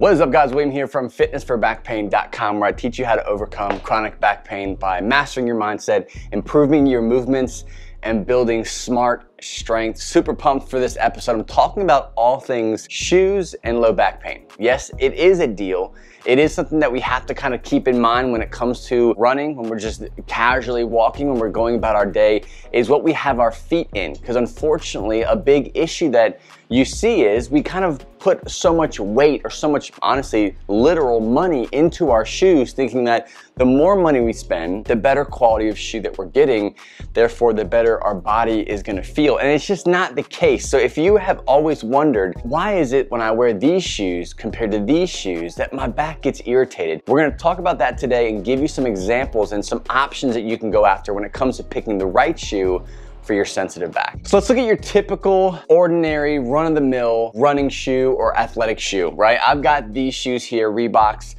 What is up, guys? William here from fitnessforbackpain.com, where I teach you how to overcome chronic back pain by mastering your mindset, improving your movements, and building smart strength. Super pumped for this episode. I'm talking about all things shoes and low back pain. Yes, it is a deal. It is something that we have to kind of keep in mind when it comes to running, when we're just casually walking, when we're going about our day, is what we have our feet in. Because unfortunately, a big issue that you see is we kind of put so much weight or so much, honestly, literal money into our shoes, thinking that the more money we spend, the better quality of shoe that we're getting, therefore the better our body is gonna feel. And it's just not the case. So if you have always wondered, why is it when I wear these shoes compared to these shoes that my back gets irritated? We're gonna talk about that today and give you some examples and some options that you can go after when it comes to picking the right shoe for your sensitive back. So let's look at your typical, ordinary, run-of-the-mill running shoe or athletic shoe, right? I've got these shoes here, Reeboks.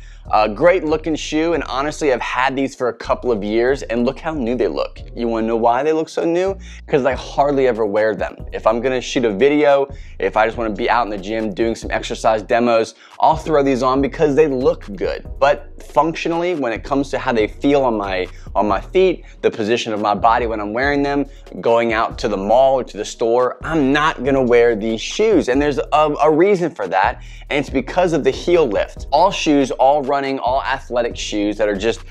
Great looking shoe, and honestly, I've had these for a couple of years, and look how new they look. You wanna know why they look so new? Because I hardly ever wear them. If I'm gonna shoot a video, if I just wanna be out in the gym doing some exercise demos, I'll throw these on because they look good. But functionally, when it comes to how they feel on my feet, the position of my body when I'm wearing them, going out to the mall or to the store, I'm not gonna wear these shoes. And there's a reason for that, and it's because of the heel lift. All shoes, all running, all athletic shoes that are just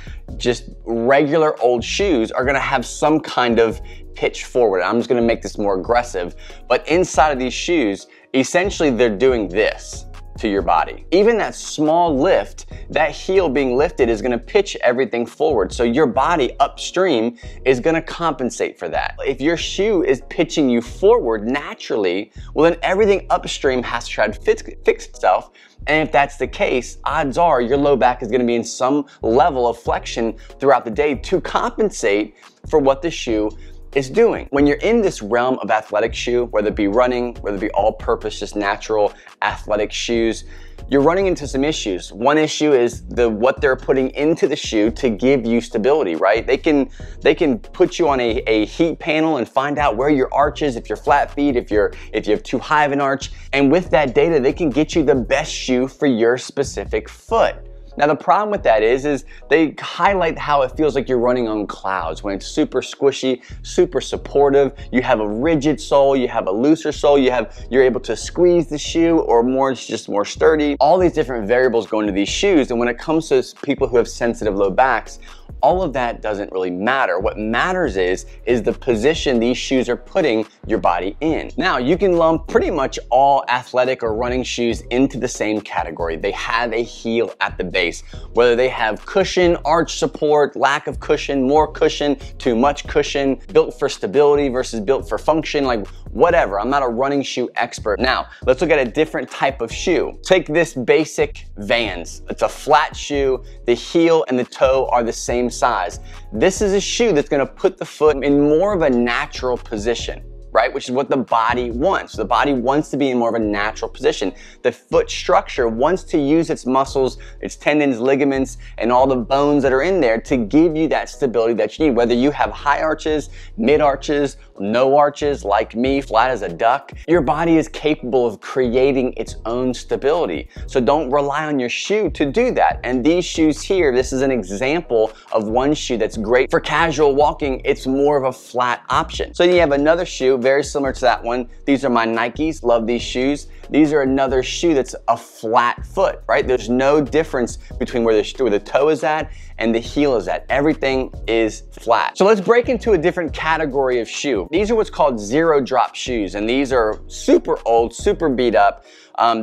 regular old shoes are gonna have some kind of pitch forward. I'm just gonna make this more aggressive, but inside of these shoes, essentially they're doing this to your body. Even that small lift, that heel being lifted is gonna pitch everything forward. So your body upstream is gonna compensate for that. If your shoe is pitching you forward naturally, well then everything upstream has to try to fix itself. And if that's the case, odds are your low back is gonna be in some level of flexion throughout the day to compensate for what the shoe is doing. When you're in this realm of athletic shoe, whether it be running, whether it be all-purpose, just natural athletic shoes, you're running into some issues. One issue is what they're putting into the shoe to give you stability, right? They can put you on a heat panel and find out where your arch is, if you're flat feet, if you have too high of an arch. And with that data, they can get you the best shoe for your specific foot. Now the problem with that is they highlight how it feels like you're running on clouds, when it's super squishy, super supportive, you have a rigid sole, you have a looser sole, you're able to squeeze the shoe, or more, it's just more sturdy. All these different variables go into these shoes, and when it comes to people who have sensitive low backs, all of that doesn't really matter. What matters is the position these shoes are putting your body in. Now, you can lump pretty much all athletic or running shoes into the same category. They have a heel at the base. Whether they have cushion, arch support, lack of cushion, more cushion, too much cushion, built for stability versus built for function, like whatever. I'm not a running shoe expert. Now, let's look at a different type of shoe. Take this basic Vans. It's a flat shoe. The heel and the toe are the same size. This is a shoe that's gonna put the foot in more of a natural position, right? Which is what the body wants. The body wants to be in more of a natural position. The foot structure wants to use its muscles, its tendons, ligaments, and all the bones that are in there to give you that stability that you need. Whether you have high arches, mid arches, no arches, like me, flat as a duck, your body is capable of creating its own stability. So don't rely on your shoe to do that. And these shoes here, this is an example of one shoe that's great for casual walking. It's more of a flat option. So then you have another shoe, very similar to that one. These are my Nikes, love these shoes. These are another shoe that's a flat foot, right? There's no difference between where the toe is at and the heel is at. Everything is flat. So let's break into a different category of shoe. These are what's called zero drop shoes, and these are super old, super beat up.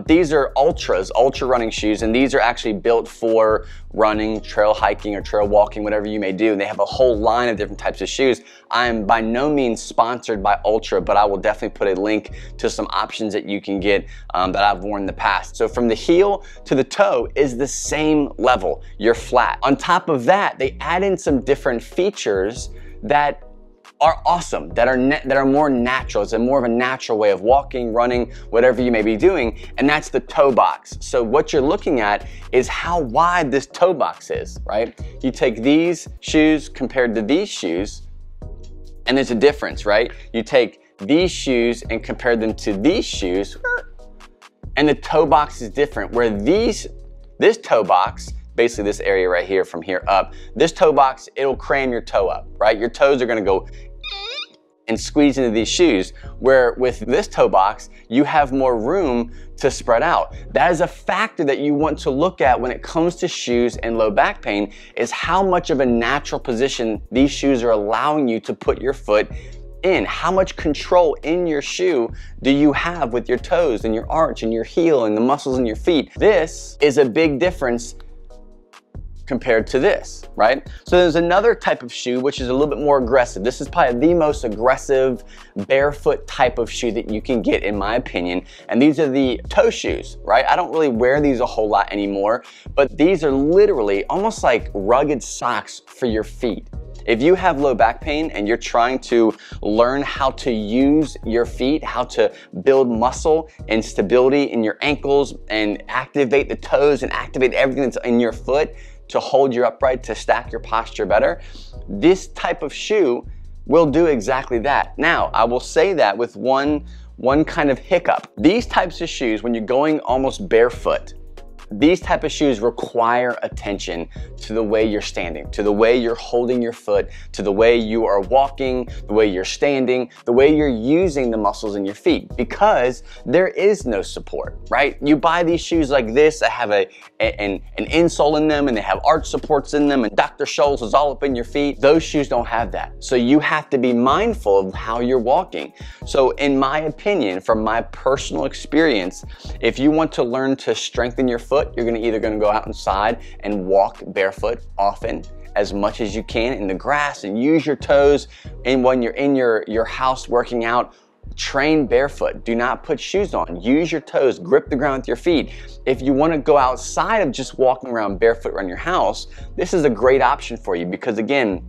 These are Ultras, ultra running shoes, and these are actually built for running, trail hiking, or trail walking, whatever you may do. And they have a whole line of different types of shoes. I am by no means sponsored by Ultra, but I will definitely put a link to some options that you can get that I've worn in the past. So from the heel to the toe is the same level. You're flat. On top of that, they add in some different features that are awesome, that are more natural. It's more of a natural way of walking, running, whatever you may be doing, and that's the toe box. So what you're looking at is how wide this toe box is, right? You take these shoes compared to these shoes, and there's a difference, right? You take these shoes and compare them to these shoes, and the toe box is different, where this toe box, basically this area right here from here up, this toe box, it'll cram your toe up, right? Your toes are gonna go and squeeze into these shoes, where with this toe box, you have more room to spread out. That is a factor that you want to look at when it comes to shoes and low back pain, is how much of a natural position these shoes are allowing you to put your foot in. How much control in your shoe do you have with your toes and your arch and your heel and the muscles in your feet? This is a big difference compared to this, right? So there's another type of shoe which is a little bit more aggressive. This is probably the most aggressive barefoot type of shoe that you can get, in my opinion. And these are the toe shoes, right? I don't really wear these a whole lot anymore, but these are literally almost like rugged socks for your feet. If you have low back pain and you're trying to learn how to use your feet, how to build muscle and stability in your ankles and activate the toes and activate everything that's in your foot to hold you upright, to stack your posture better, this type of shoe will do exactly that. Now, I will say that with one kind of hiccup. These types of shoes, when you're going almost barefoot, these type of shoes require attention to the way you're standing, to the way you're holding your foot, to the way you are walking, the way you're standing, the way you're using the muscles in your feet, because there is no support, right? You buy these shoes like this that have an insole in them, and they have arch supports in them, and Dr. Scholl's is all up in your feet. Those shoes don't have that. So you have to be mindful of how you're walking. So in my opinion, from my personal experience, if you want to learn to strengthen your foot, you're either gonna go out inside and walk barefoot often as much as you can in the grass and use your toes. And when you're in your house working out, train barefoot. Do not put shoes on. Use your toes, grip the ground with your feet. If you want to go outside of just walking around barefoot around your house, this is a great option for you, because again,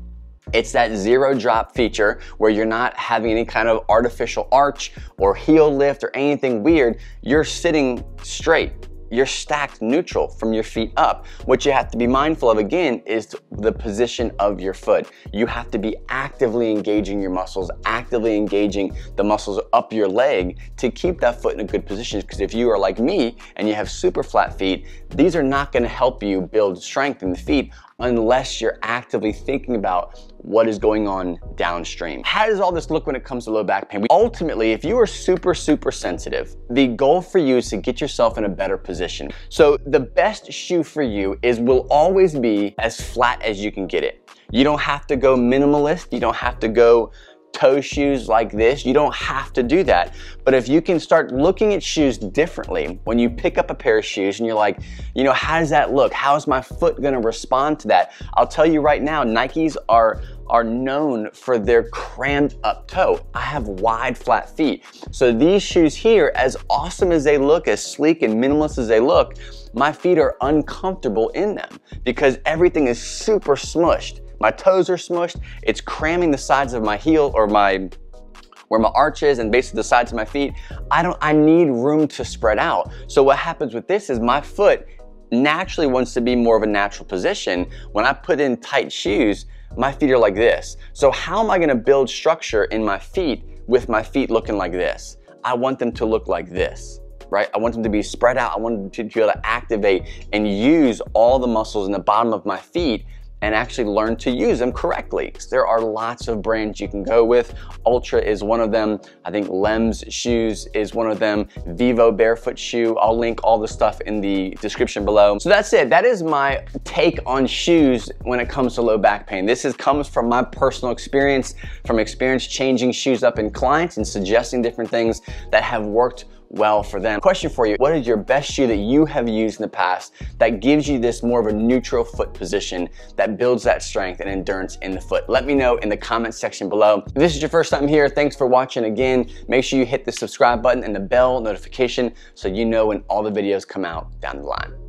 it's that zero drop feature where you're not having any kind of artificial arch or heel lift or anything weird. You're sitting straight. You're stacked neutral from your feet up. What you have to be mindful of again is the position of your foot. You have to be actively engaging your muscles, actively engaging the muscles up your leg to keep that foot in a good position. Because if you are like me and you have super flat feet, these are not gonna help you build strength in the feet unless you're actively thinking about what is going on downstream. How does all this look when it comes to low back pain? Ultimately, if you are super, super sensitive, the goal for you is to get yourself in a better position. So the best shoe for you will always be as flat as you can get it. You don't have to go minimalist. You don't have to go toe shoes like this. You don't have to do that. But if you can start looking at shoes differently, when you pick up a pair of shoes and you're like, you know, how does that look? How is my foot gonna respond to that? I'll tell you right now, Nikes are known for their crammed up toe. I have wide flat feet. So these shoes here, as awesome as they look, as sleek and minimalist as they look, my feet are uncomfortable in them because everything is super smushed. My toes are smushed, it's cramming the sides of my heel or where my arch is and basically the sides of my feet. I need room to spread out. So what happens with this is my foot naturally wants to be more of a natural position. When I put in tight shoes, my feet are like this. So how am I gonna build structure in my feet with my feet looking like this? I want them to look like this, right? I want them to be spread out. I want them to be able to activate and use all the muscles in the bottom of my feet and actually learn to use them correctly. There are lots of brands you can go with. Ultra is one of them. I think Lem's Shoes is one of them. Vivo Barefoot Shoe. I'll link all the stuff in the description below. So that's it. That is my take on shoes when it comes to low back pain. This comes from my personal experience, from experience changing shoes up in clients and suggesting different things that have worked well for them. Question for you, what is your best shoe that you have used in the past that gives you this more of a neutral foot position that builds that strength and endurance in the foot? Let me know in the comments section below. If this is your first time here, thanks for watching again. Make sure you hit the subscribe button and the bell notification so you know when all the videos come out down the line.